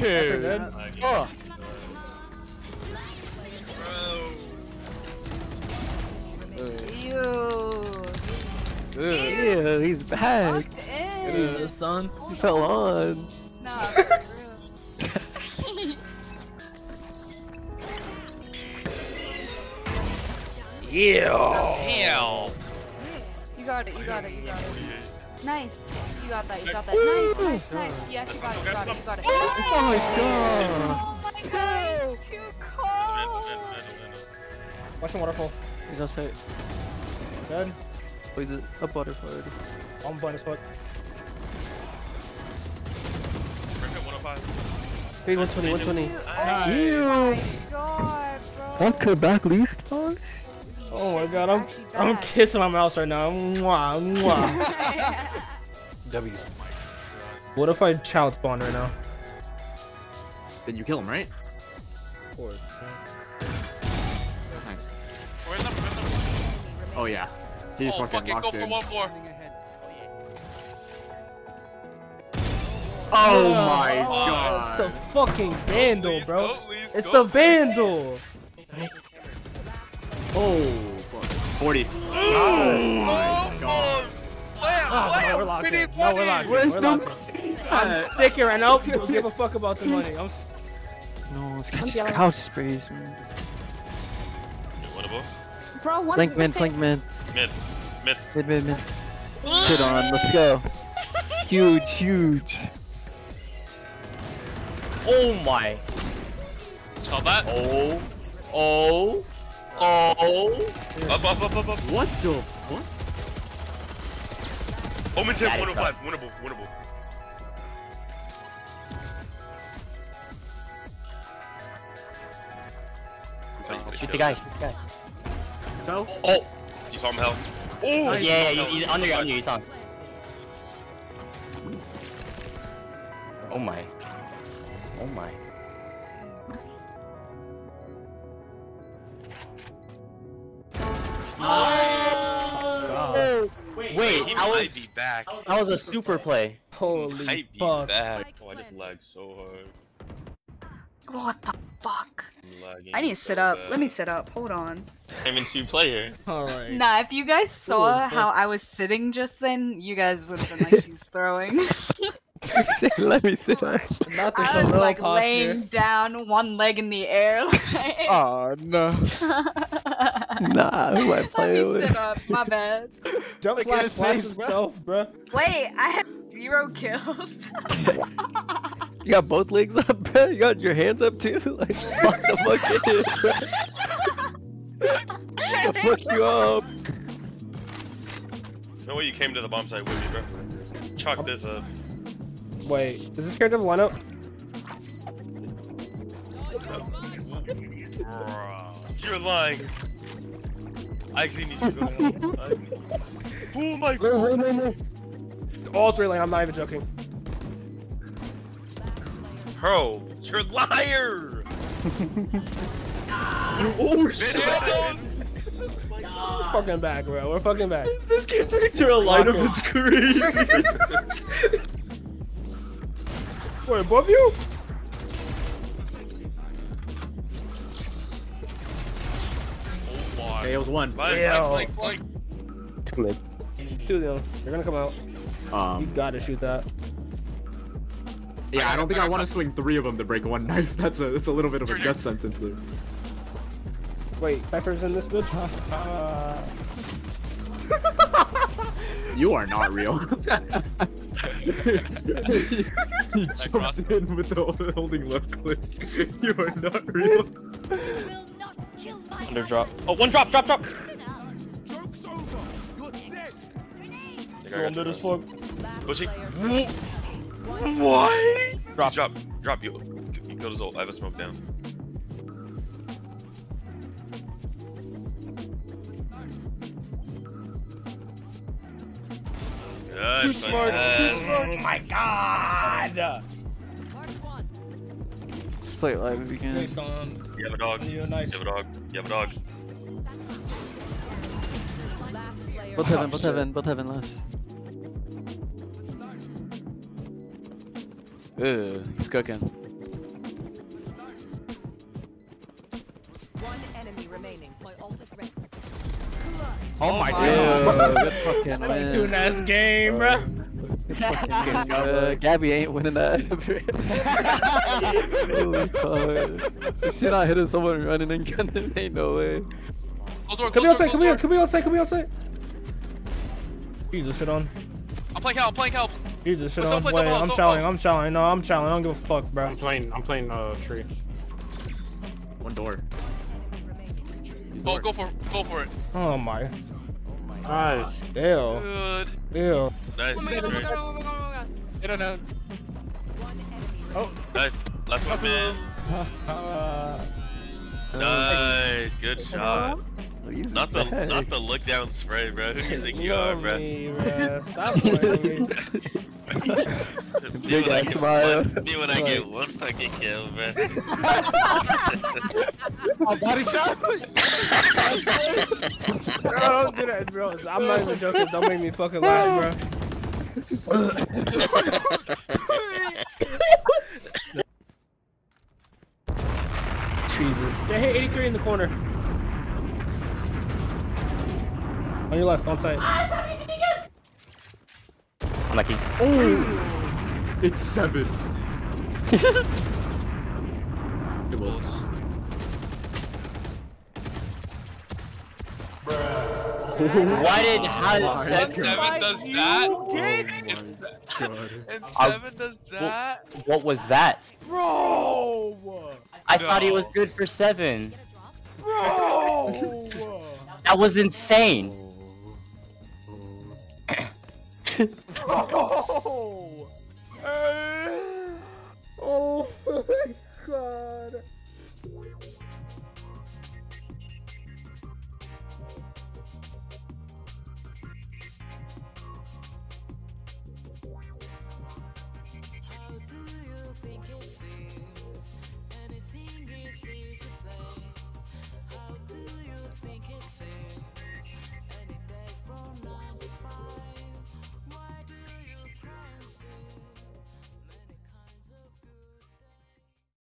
Dude. That's oh. Ew. Ew, he's back. It is the sun. He fell on. Nah, for real. Yeah. You got it. Nice. You got that. Nice. You actually got it. Oh my god. It's too cold. Watch the waterfall. He's outside. Dead. Oh, he's up waterfall already. I'm blind as fuck. Wait, 120. Ew. Don't cut back, least. Oh my god, I'm kissing my mouse right now. Mwah, mwah. W's. What if I child spawn right now? Then you kill him, right? Of course. Nice. Oh yeah. He just fucking locked in. Go for one more. Oh my god. It's the fucking Vandal, bro. It's the Vandal. Oh, fuck. 40. Oh my god. We're locked. No, we're locked. I'm sticking right now. Don't give a fuck about the money. No, it's just couch sprays, man. What about? Bro, one flank mid. Mid. Shit on, let's go. Huge. Oh my. Stop that. Oh. Up. What the fuck? Omen's hit 105. Winnable. Shoot the guy. So? Oh! You saw him help. Oh! Yeah, he's under you, you saw him. Oh my. Oh! Wait, I was a super play. Holy fuck. Oh, I just lagged so hard. What the fuck? I need to sit up. Let me sit up. Hold on. I'm in two player. Alright. Nah, if you guys saw how I was sitting just then, you guys would have been like, she's throwing. Let me sit up. I was like laying down, one leg in the air. Like... Oh no. Nah, who I play with? Let me sit up, my bad. Don't flash himself, bro. Wait, I have 0 kills. You got both legs up, bro? You got your hands up too? Like, what the fuck is it, bro? What the fuck you up? No way you came to the bomb site with me, bro. Chalk this up. Wait, is this character line up? You're lying. I actually need you to go down. Oh my god. All 3 lane, I'm not even joking. Bro, you're a liar! You overshadowed! We're fucking back, bro. We're fucking back. Is this character a lineup is crazy? We're above you? Oh my. Okay, it was one. Like. Too late. Too late. They're gonna come out. You gotta shoot that. Yeah, I don't think I want to swing 3 of them to break one knife. That's a little bit of a gut sentence, Luke. Wait, Pfeiffer's in this bitch? You are not real. You jumped in with the holding left click. You are not real. Under drop. Oh, one drop. Joke's over. You're dead. Go under the slope. Bushy. Why? Drop. You killed his ult. I have a smoke down. Too smart. Oh my god! Just play it live if you can. You have a dog. You have a dog. Both heaven less. Ugh, he's cooking. remaining. My ult is ready. Oh my god. Good fucking win. Tune ass game, bro. Gabby ain't winning that. Holy fuck. The shit I hit is someone running and gunning. Ain't no way. Come here outside. Use the shit on. I'm playing help. Use the shit on. I'm challenging. No, I'm challenging. I don't give a fuck, bro. I'm playing tree. One door. Oh, go for it. Oh my. Nice. Ew. Good. Ew. Nice. Oh my god. I don't know. Oh. Nice. Last one, man. Nice. Good shot. Not the look down spray, bro. Who do you think you are, bro? Stop playing me. Me when I get one fucking kill, bro. A body shot? Bro, don't do that, bro. I'm not even joking. Don't make me fucking lie, bro. Jesus. They hit 83 in the corner. On your left, on site. Lucky. Oh, it's 7. It was. Why did Hal 7 does that? And 7 does that? What was that? Bro! I thought he was good for 7. Bro! That was insane. Oh.